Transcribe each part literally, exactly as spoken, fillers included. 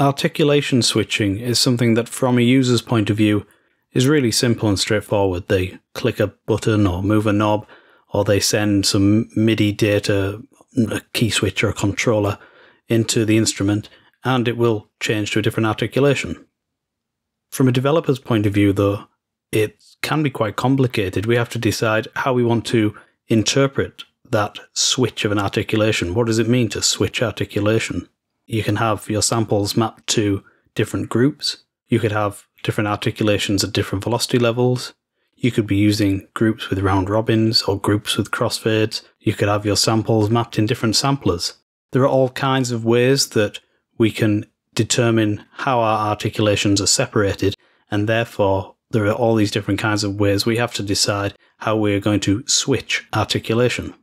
Articulation switching is something that, from a user's point of view, is really simple and straightforward. They click a button or move a knob, or they send some MIDI data, a key switch or a controller, into the instrument, and it will change to a different articulation. From a developer's point of view, though, it can be quite complicated. We have to decide how we want to interpret that switch of an articulation. What does it mean to switch articulation? You can have your samples mapped to different groups. You could have different articulations at different velocity levels. You could be using groups with round robins or groups with crossfades. You could have your samples mapped in different samplers. There are all kinds of ways that we can determine how our articulations are separated, and therefore there are all these different kinds of ways we have to decide how we're going to switch articulation.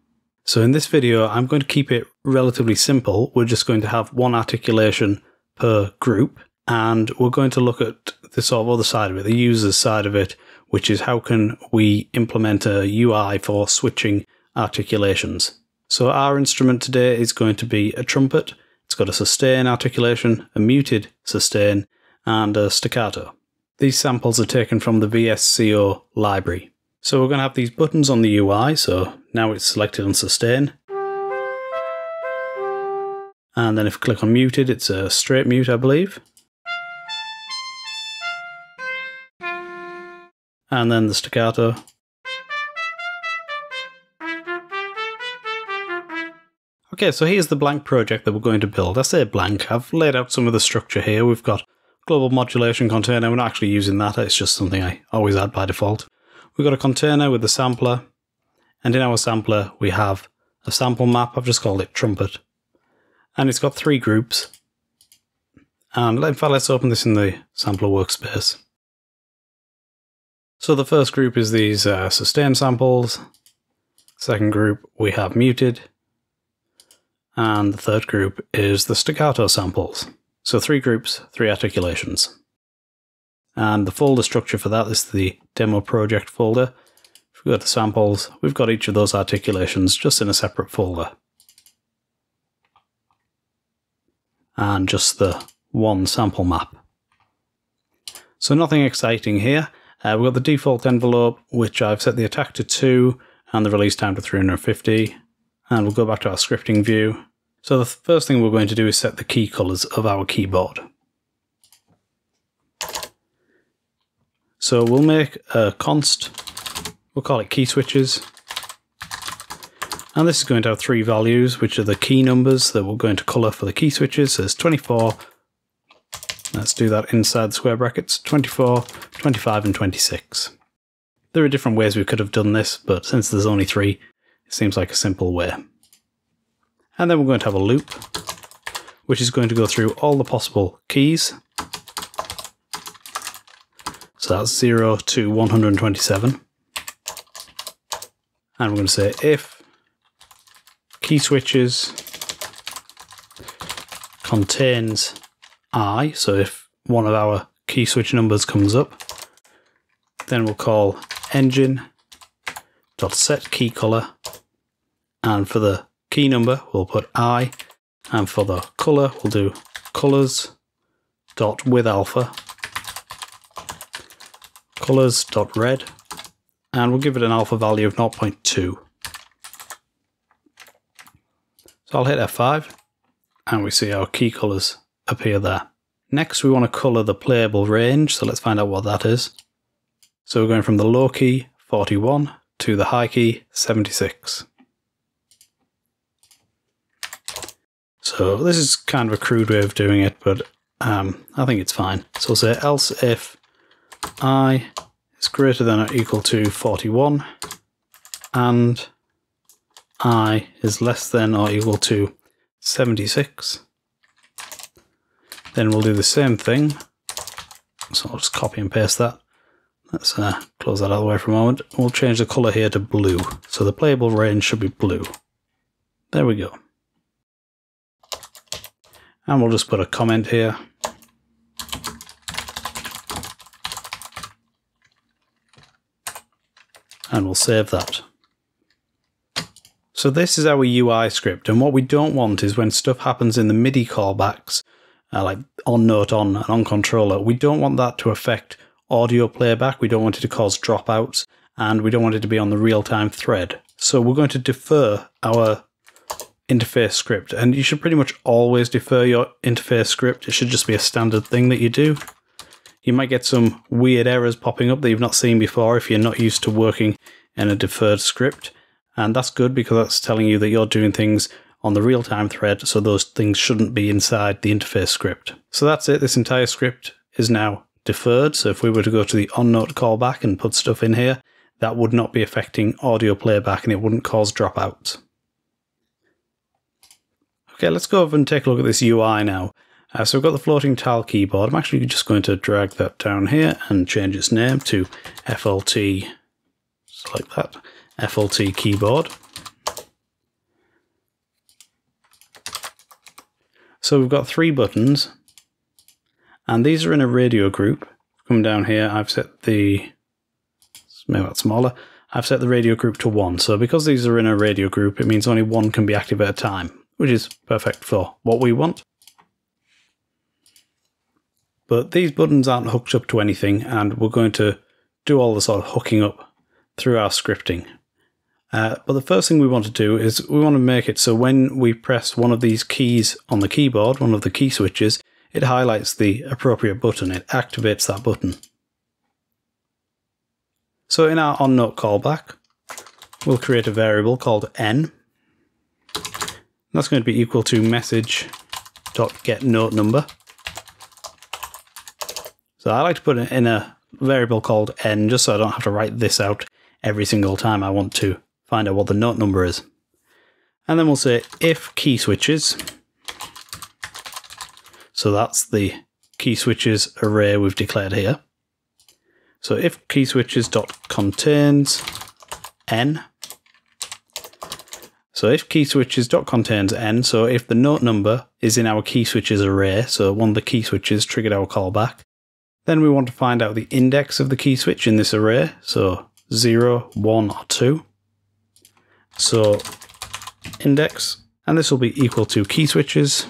So in this video, I'm going to keep it relatively simple. We're just going to have one articulation per group, and we're going to look at the sort of other side of it, the user's side of it, which is how can we implement a U I for switching articulations. So our instrument today is going to be a trumpet. It's got a sustain articulation, a muted sustain, and a staccato. These samples are taken from the V S C O library. So we're going to have these buttons on the U I, so now it's selected on sustain. And then if I click on muted, it's a straight mute, I believe. And then the staccato. Okay, so here's the blank project that we're going to build. I say blank, I've laid out some of the structure here. We've got global modulation container. We're not actually using that, it's just something I always add by default. We've got a container with a sampler, and in our sampler we have a sample map. I've just called it trumpet, and it's got three groups. And in fact, let's open this in the sampler workspace. So the first group is these uh, sustain samples, second group we have muted, and the third group is the staccato samples. So three groups, three articulations. And the folder structure for that is the demo project folder. If we go to samples, we've got each of those articulations just in a separate folder. And just the one sample map. So nothing exciting here. Uh, we've got the default envelope, which I've set the attack to two and the release time to three hundred fifty. And we'll go back to our scripting view. So the first thing we're going to do is set the key colors of our keyboard. So we'll make a const, we'll call it key switches, and this is going to have three values, which are the key numbers that we're going to colour for the key switches. So it's twenty-four, let's do that inside the square brackets, twenty-four, twenty-five and twenty-six. There are different ways we could have done this, but since there's only three, it seems like a simple way. And then we're going to have a loop, which is going to go through all the possible keys. So that's zero to one hundred twenty-seven. And we're going to say if key switches contains I, so if one of our key switch numbers comes up, then we'll call engine.setKeyColor, and for the key number we'll put I, and for the color we'll do colors.withAlpha. Colors.red, and we'll give it an alpha value of zero point two. So I'll hit F five, and we see our key colors appear there. Next, we want to color the playable range, so let's find out what that is. So we're going from the low key forty-one to the high key seventy-six. So this is kind of a crude way of doing it, but um, I think it's fine. So we'll say else if I is greater than or equal to forty-one, and I is less than or equal to seventy-six. Then we'll do the same thing. So I'll just copy and paste that. Let's uh, close that out of the way for a moment. We'll change the colour here to blue. So the playable range should be blue. There we go. And we'll just put a comment here. And we'll save that. So this is our U I script, and what we don't want is when stuff happens in the MIDI callbacks uh, like on note on and on controller. We don't want that to affect audio playback. We don't want it to cause dropouts, and we don't want it to be on the real-time thread. So we're going to defer our interface script, and you should pretty much always defer your interface script. It should just be a standard thing that you do. You might get some weird errors popping up that you've not seen before if you're not used to working in a deferred script, and that's good because that's telling you that you're doing things on the real-time thread, so those things shouldn't be inside the interface script. So that's it. This entire script is now deferred, so if we were to go to the on-note callback and put stuff in here, that would not be affecting audio playback and it wouldn't cause dropouts. Okay, let's go over and take a look at this U I now. Uh, so we've got the floating tile keyboard. I'm actually just going to drag that down here and change its name to F L T, just like that, F L T keyboard. So we've got three buttons, and these are in a radio group. Come down here, I've set the, maybe that's smaller, I've set the radio group to one. So because these are in a radio group, it means only one can be active at a time, which is perfect for what we want. But these buttons aren't hooked up to anything, and we're going to do all the sort of hooking up through our scripting. Uh, but the first thing we want to do is we want to make it so when we press one of these keys on the keyboard, one of the key switches, it highlights the appropriate button, it activates that button. So in our on-note callback, we'll create a variable called n. That's going to be equal to message.getNoteNumber. So I like to put it in a variable called n just so I don't have to write this out every single time I want to find out what the note number is. And then we'll say if key switches. So that's the key switches array we've declared here. So if key switches dot contains n. So if key switches dot contains n, so if the note number is in our key switches array, so one of the key switches triggered our callback, then we want to find out the index of the key switch in this array. So zero, one, or two. So index, and this will be equal to key switches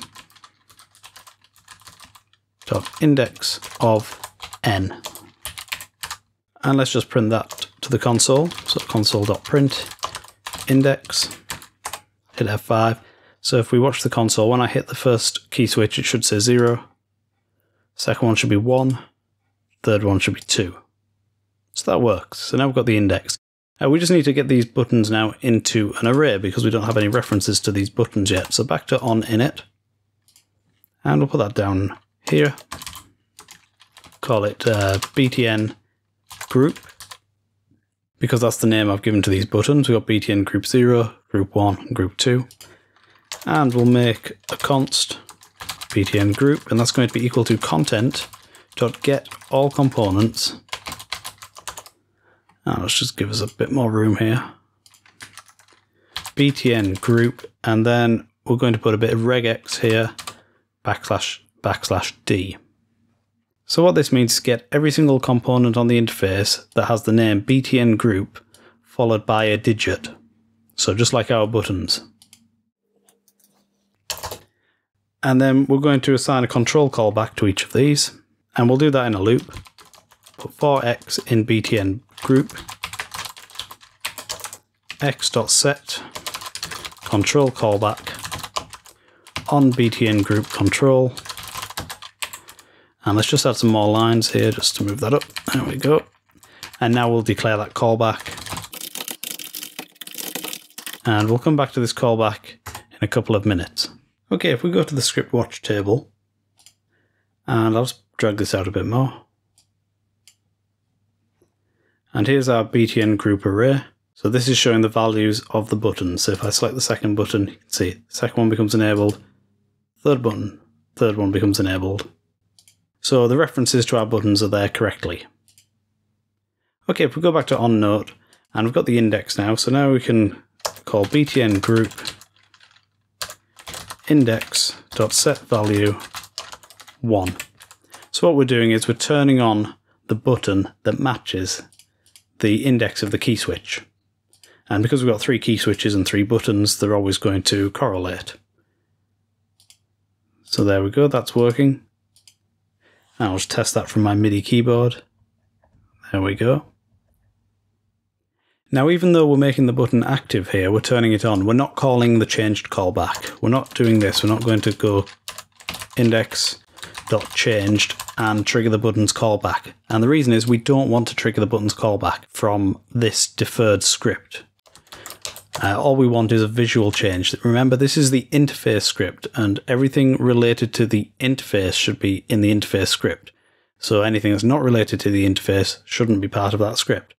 dot index of n. And let's just print that to the console. So console.print index, hit F five. So if we watch the console, when I hit the first key switch, it should say zero. Second one should be one. Third one should be two. So that works. So now we've got the index. Uh, we just need to get these buttons now into an array because we don't have any references to these buttons yet. So back to on init, and we'll put that down here. Call it uh, btn group because that's the name I've given to these buttons. We've got btn group zero, group one, and group two, and we'll make a const btn group, and that's going to be equal to content dot get all components. And let's just give us a bit more room here. B T N group, and then we're going to put a bit of regex here, backslash backslash D. So what this means is get every single component on the interface that has the name B T N group followed by a digit. So just like our buttons. And then we're going to assign a control callback to each of these, and we'll do that in a loop. Put for x in B T N group, x.set control callback on B T N group control, and let's just add some more lines here just to move that up. There we go. And now we'll declare that callback, and we'll come back to this callback in a couple of minutes. Okay, if we go to the script watch table, and I'll just drag this out a bit more. And here's our B T N group array. So this is showing the values of the buttons. So if I select the second button, you can see the second one becomes enabled, third button, third one becomes enabled. So the references to our buttons are there correctly. Okay, if we go back to OnNote, and we've got the index now, so now we can call B T N group index.setValue one. So what we're doing is we're turning on the button that matches the index of the key switch. And because we've got three key switches and three buttons, they're always going to correlate. So there we go, that's working. And I'll just test that from my MIDI keyboard. There we go. Now, even though we're making the button active here, we're turning it on. We're not calling the changed callback. We're not doing this. We're not going to go index.changed and trigger the button's callback. And the reason is we don't want to trigger the button's callback from this deferred script. Uh, all we want is a visual change. Remember, this is the interface script, and everything related to the interface should be in the interface script. So anything that's not related to the interface shouldn't be part of that script.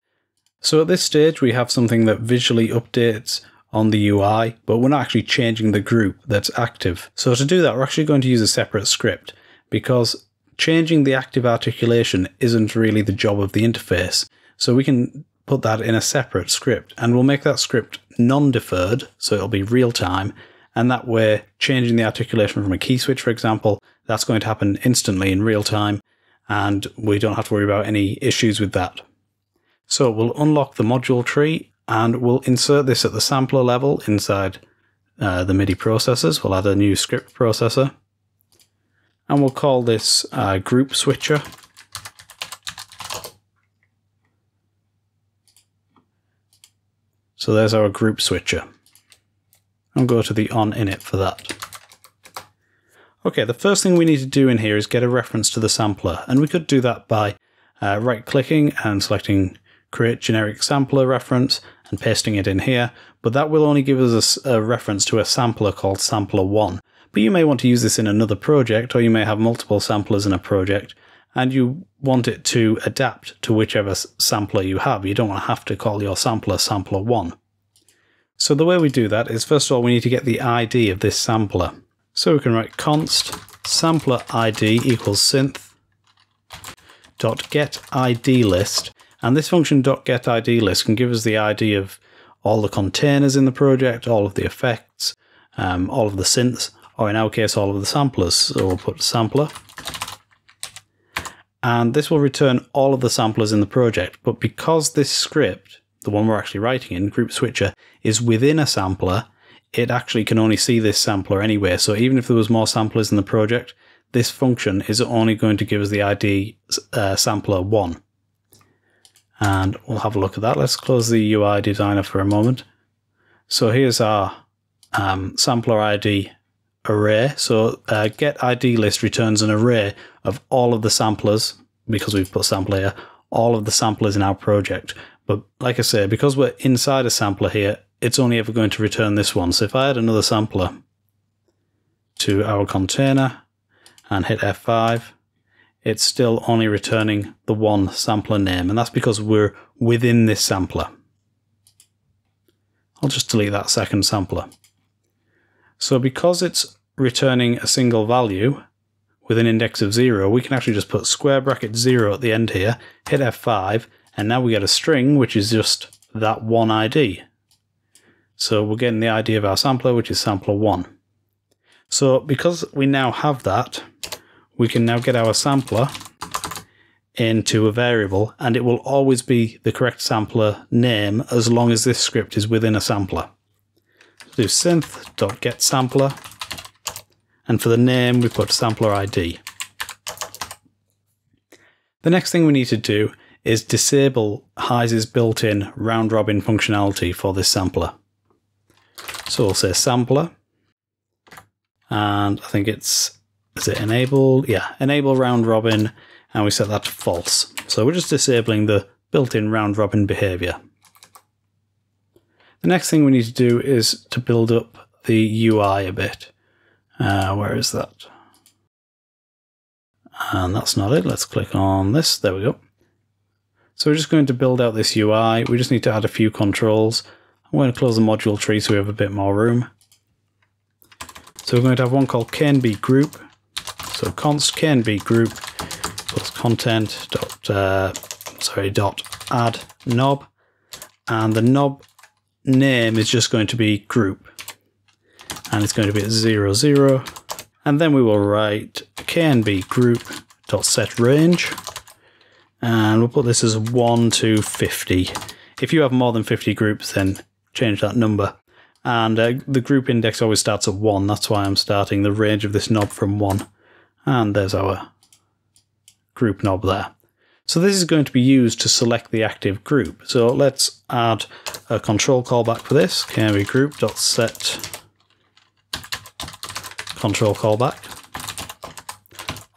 So at this stage, we have something that visually updates on the U I, but we're not actually changing the group that's active. So to do that, we're actually going to use a separate script, because changing the active articulation isn't really the job of the interface. So we can put that in a separate script, and we'll make that script non-deferred, so it'll be real-time, and that way, changing the articulation from a key switch, for example, that's going to happen instantly in real-time, and we don't have to worry about any issues with that. So we'll unlock the module tree, and we'll insert this at the sampler level inside uh, the MIDI processors. We'll add a new script processor, and we'll call this uh, group switcher. So there's our group switcher. I'll go to the on init for that. Okay, the first thing we need to do in here is get a reference to the sampler, and we could do that by uh, right-clicking and selecting create generic sampler reference and pasting it in here, but that will only give us a, a reference to a sampler called sampler one. But you may want to use this in another project, or you may have multiple samplers in a project, and you want it to adapt to whichever sampler you have. You don't want to have to call your sampler sampler one. So the way we do that is, first of all, we need to get the I D of this sampler. So we can write const sampler I D equals synth dot get I D list, and this function dot get I D list can give us the I D of all the containers in the project, all of the effects, um, all of the synths, or in our case, all of the samplers. So we'll put sampler. And this will return all of the samplers in the project, but because this script, the one we're actually writing in, group switcher, is within a sampler, it actually can only see this sampler anyway. So even if there was more samplers in the project, this function is only going to give us the I D uh, sampler one. And we'll have a look at that. Let's close the U I designer for a moment. So here's our um, sampler I D array. So uh, get I D list returns an array of all of the samplers, because we've put sampler here, all of the samplers in our project. But like I say, because we're inside a sampler here, it's only ever going to return this one. So if I add another sampler to our container and hit F five, it's still only returning the one sampler name, and that's because we're within this sampler. I'll just delete that second sampler. So because it's returning a single value with an index of zero, we can actually just put square bracket zero at the end here, hit F five, and now we get a string, which is just that one I D. So we're getting the I D of our sampler, which is sampler one. So because we now have that, we can now get our sampler into a variable, and it will always be the correct sampler name as long as this script is within a sampler. Do synth.getSampler, and for the name we put sampler I D. The next thing we need to do is disable Hise's built-in round robin functionality for this sampler. So we'll say sampler, and I think it's, is it enabled? Yeah, enable round robin, and we set that to false. So we're just disabling the built-in round robin behavior. The next thing we need to do is to build up the U I a bit. Uh, where is that? And that's not it. Let's click on this. There we go. So we're just going to build out this U I. We just need to add a few controls. I'm going to close the module tree so we have a bit more room. So we're going to have one called canBeGroup. So const canBeGroup plus content dot uh, sorry dot add knob, and the knob name is just going to be group, and it's going to be at zero zero, and then we will write can be group dot set range, and we'll put this as one to fifty. If you have more than fifty groups, then change that number, and uh, the group index always starts at one. That's why I'm starting the range of this knob from one. And there's our group knob there. So this is going to be used to select the active group. So let's add a control callback for this, kmgroup.set control callback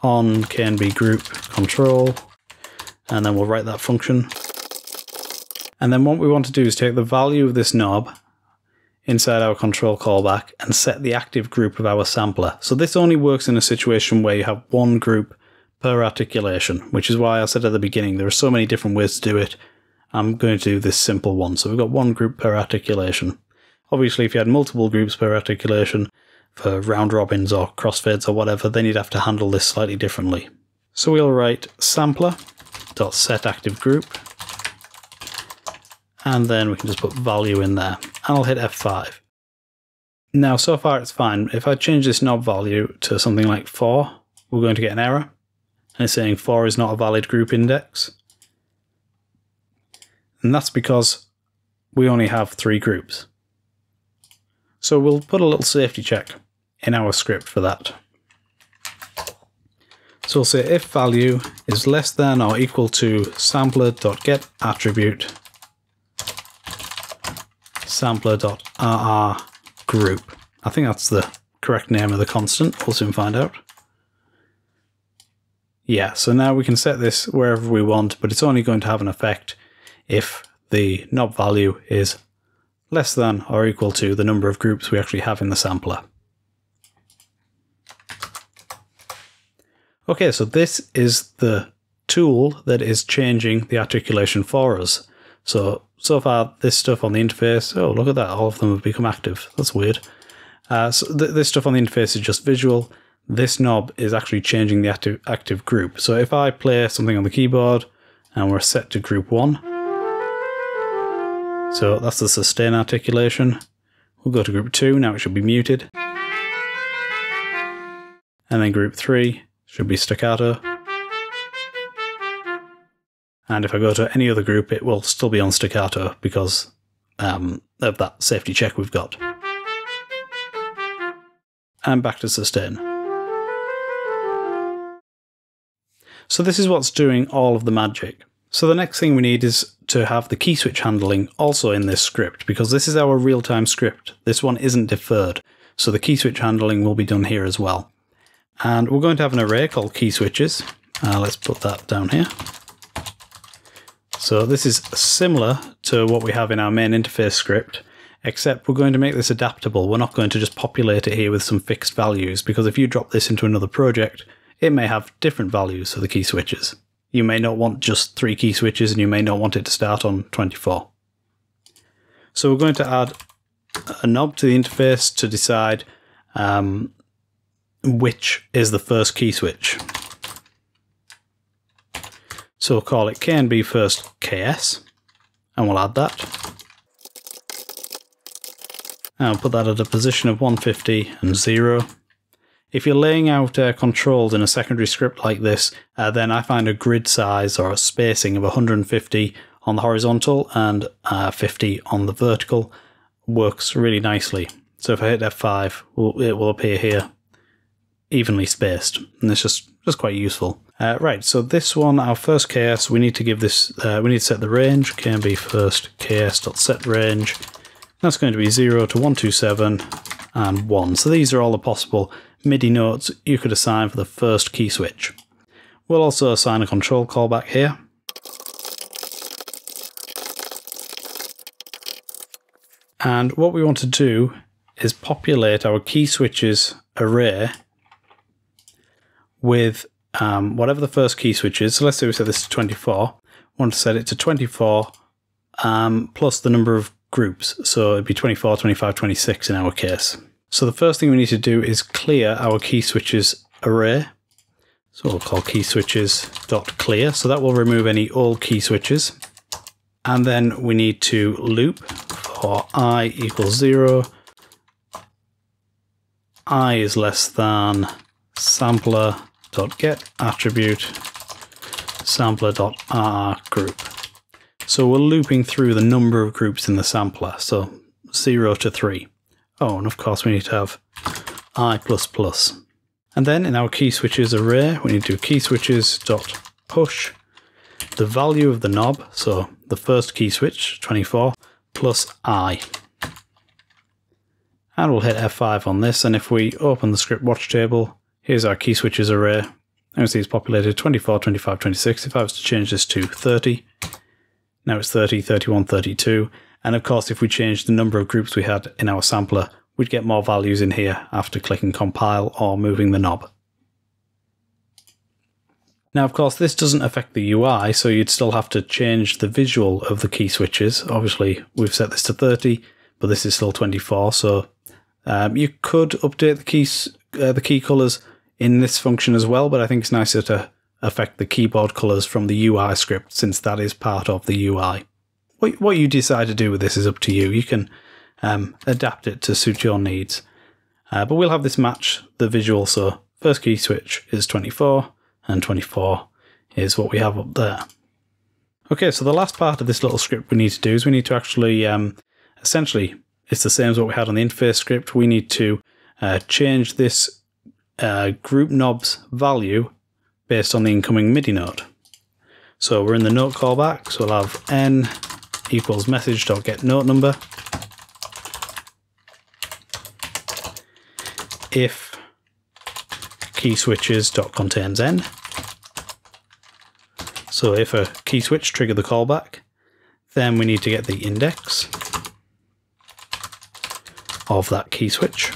on kmgroup control, and then we'll write that function. And then what we want to do is take the value of this knob inside our control callback and set the active group of our sampler. So this only works in a situation where you have one group per articulation, which is why I said at the beginning there are so many different ways to do it. I'm going to do this simple one. So we've got one group per articulation. Obviously, if you had multiple groups per articulation for round robins or crossfades or whatever, then you'd have to handle this slightly differently. So we'll write sampler.setActiveGroup, and then we can just put value in there. And I'll hit F five. Now, so far it's fine. If I change this knob value to something like four, we're going to get an error. And it's saying four is not a valid group index. And that's because we only have three groups. So we'll put a little safety check in our script for that. So we'll say if value is less than or equal to sampler.getAttribute, sampler.rrgroup. I think that's the correct name of the constant. We'll soon find out. Yeah, so now we can set this wherever we want, but it's only going to have an effect if the knob value is less than or equal to the number of groups we actually have in the sampler. Okay, so this is the tool that is changing the articulation for us. So, so far, this stuff on the interface, oh, look at that, all of them have become active. That's weird. Uh, so th this stuff on the interface is just visual. This knob is actually changing the active, active group. So if I play something on the keyboard and we're set to group one, so that's the sustain articulation. We'll go to group two, now it should be muted. And then group three. Should be staccato. And if I go to any other group, it will still be on staccato because um, of that safety check we've got. And back to sustain. So this is what's doing all of the magic. So the next thing we need is to have the key switch handling also in this script, because this is our real-time script. This one isn't deferred. So the key switch handling will be done here as well. And we're going to have an array called key switches. Uh, let's put that down here. So this is similar to what we have in our main interface script, except we're going to make this adaptable. We're not going to just populate it here with some fixed values, because if you drop this into another project, it may have different values for the key switches. You may not want just three key switches, and you may not want it to start on twenty-four. So we're going to add a knob to the interface to decide um, which is the first key switch. So we'll call it K N B first K S, and we'll add that. And we'll put that at a position of one fifty and zero. If you're laying out uh, controls in a secondary script like this, uh, then I find a grid size or a spacing of one hundred fifty on the horizontal and uh, fifty on the vertical works really nicely. So if I hit F five, it will appear here, evenly spaced, and it's just just quite useful. Uh, right, so this one, our first K S, we need to give this. Uh, we need to set the range. K M B first K S dot set range. That's going to be zero to one two seven and one. So these are all the possible MIDI notes you could assign for the first key switch. We'll also assign a control callback here. And what we want to do is populate our key switches array with um, whatever the first key switch is. So let's say we set this to twenty-four. We want to set it to twenty-four um, plus the number of groups. So it'd be twenty-four, twenty-five, twenty-six in our case. So the first thing we need to do is clear our key switches array. So we'll call key switches.clear. So that will remove any old key switches. And then we need to loop for I equals zero. I is less than sampler dot get attribute sampler dot r group. So we're looping through the number of groups in the sampler, so zero to three. Oh, and of course we need to have I++. And then in our key switches array, we need to do key switches dot push the value of the knob, so the first key switch, twenty-four, plus I. And we'll hit F five on this, and if we open the script watch table, here's our key switches array. And we see it's populated twenty-four, twenty-five, twenty-six. If I was to change this to thirty, now it's thirty, thirty-one, thirty-two. And of course, if we change the number of groups we had in our sampler, we'd get more values in here after clicking compile or moving the knob. Now, of course, this doesn't affect the U I, so you'd still have to change the visual of the key switches. Obviously, we've set this to thirty, but this is still twenty-four, so um, you could update the keys, uh, the key colors in this function as well, but I think it's nicer to affect the keyboard colors from the U I script, since that is part of the U I. What, what you decide to do with this is up to you. You can um, adapt it to suit your needs, uh, but we'll have this match the visual, so first key switch is twenty-four, and twenty-four is what we have up there. Okay, so the last part of this little script we need to do is we need to actually, um, essentially, it's the same as what we had on the interface script. We need to uh, change this uh, group knob's value based on the incoming MIDI note. So we're in the note callback, so we'll have n equals message.getNoteNumber. If key switches dot contains n. So if a key switch triggered the callback, then we need to get the index of that key switch.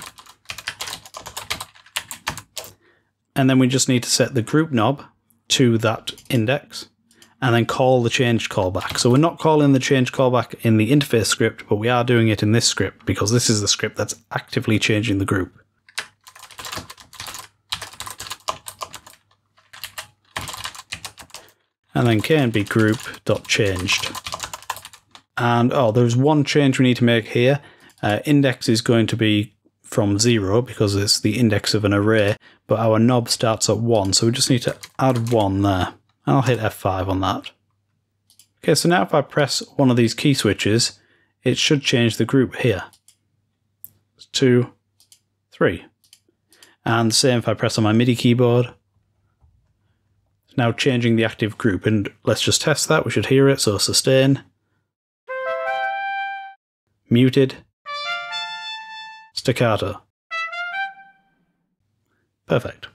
And then we just need to set the group knob to that index and then call the change callback. So we're not calling the change callback in the interface script, but we are doing it in this script because this is the script that's actively changing the group. And then K N B group dot changed. And oh, there's one change we need to make here. Uh, index is going to be from zero because it's the index of an array, but our knob starts at one, so we just need to add one there. And I'll hit F five on that. Okay, so now if I press one of these key switches, it should change the group here. It's two, three. And same if I press on my MIDI keyboard. Now changing the active group, and let's just test that. We should hear it, so sustain, muted, staccato. Perfect.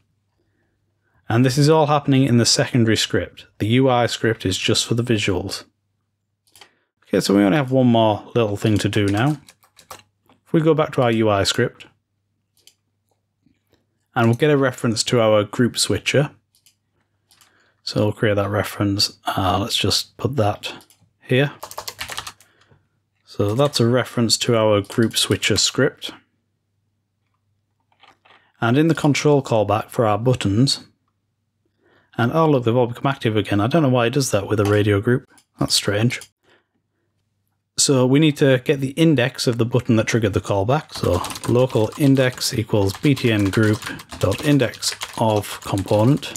And this is all happening in the secondary script. The U I script is just for the visuals. Okay, so we only have one more little thing to do now. If we go back to our U I script, and we'll get a reference to our group switcher. So we'll create that reference. Uh, let's just put that here. So that's a reference to our group switcher script. And in the control callback for our buttons, and oh look, they've all become active again. I don't know why it does that with a radio group. That's strange. So we need to get the index of the button that triggered the callback. So local index equals btn group.index of component.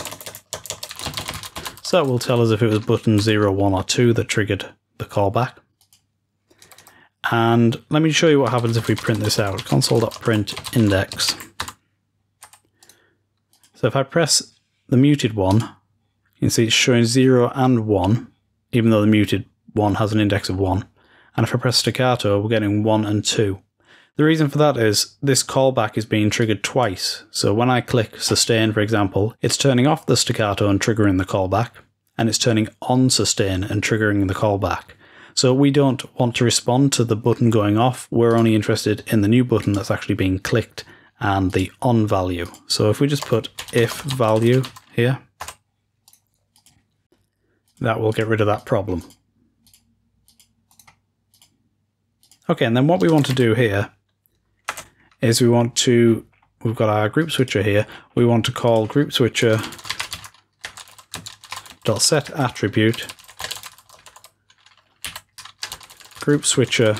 So that will tell us if it was button zero, one or two that triggered the callback. And let me show you what happens if we print this out. Console.print index. So if I press the muted one, you can see it's showing zero and one, even though the muted one has an index of one. And if I press staccato, we're getting one and two. The reason for that is this callback is being triggered twice. So when I click sustain, for example, it's turning off the staccato and triggering the callback, and it's turning on sustain and triggering the callback. So we don't want to respond to the button going off. We're only interested in the new button that's actually being clicked and the on value. So if we just put if value here, that will get rid of that problem. Okay, and then what we want to do here is we want to, we've got our group switcher here, we want to call group switcher dot set attribute group switcher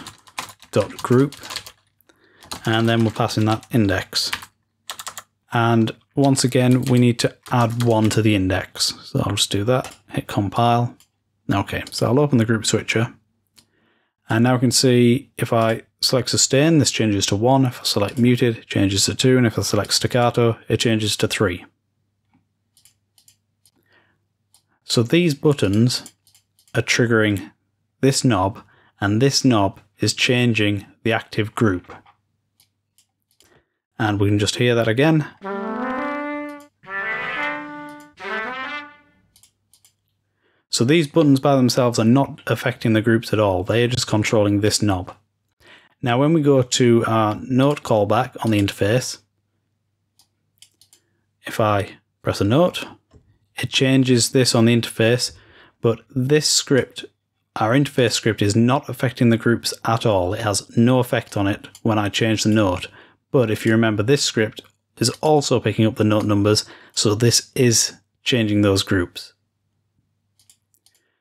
dot group, and then we'll pass in that index. And once again, we need to add one to the index. So I'll just do that, hit compile. Okay, so I'll open the group switcher. And now we can see if I select sustain, this changes to one. If I select muted, it changes to two. And if I select staccato, it changes to three. So these buttons are triggering this knob, and this knob is changing the active group. And we can just hear that again. So these buttons by themselves are not affecting the groups at all. They are just controlling this knob. Now when we go to our note callback on the interface, if I press a note, it changes this on the interface, but this script, our interface script, is not affecting the groups at all. It has no effect on it when I change the note. But if you remember, this script is also picking up the note numbers, so this is changing those groups.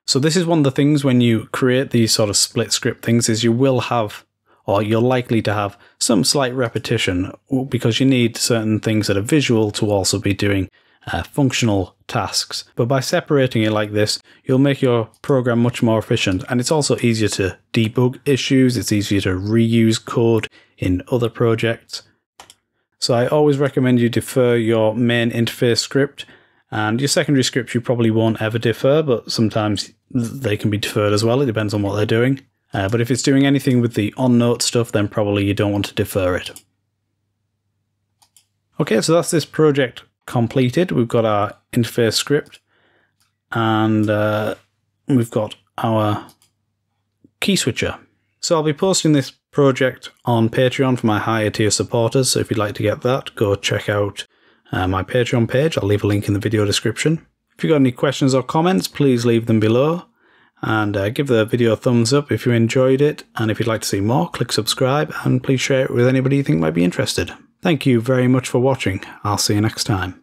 So this is one of the things when you create these sort of split script things, is you will have, or you're likely to have, some slight repetition, because you need certain things that are visual to also be doing Uh, functional tasks. But by separating it like this, you'll make your program much more efficient, and it's also easier to debug issues, it's easier to reuse code in other projects. So I always recommend you defer your main interface script, and your secondary scripts you probably won't ever defer, but sometimes they can be deferred as well, it depends on what they're doing. Uh, but if it's doing anything with the on-note stuff, then probably you don't want to defer it. Okay, so that's this project completed. We've got our interface script, and uh, we've got our key switcher. So I'll be posting this project on Patreon for my higher tier supporters, so if you'd like to get that, go check out uh, my Patreon page. I'll leave a link in the video description. If you've got any questions or comments, please leave them below, and uh, give the video a thumbs up if you enjoyed it, and if you'd like to see more, click subscribe, and please share it with anybody you think might be interested. Thank you very much for watching. I'll see you next time.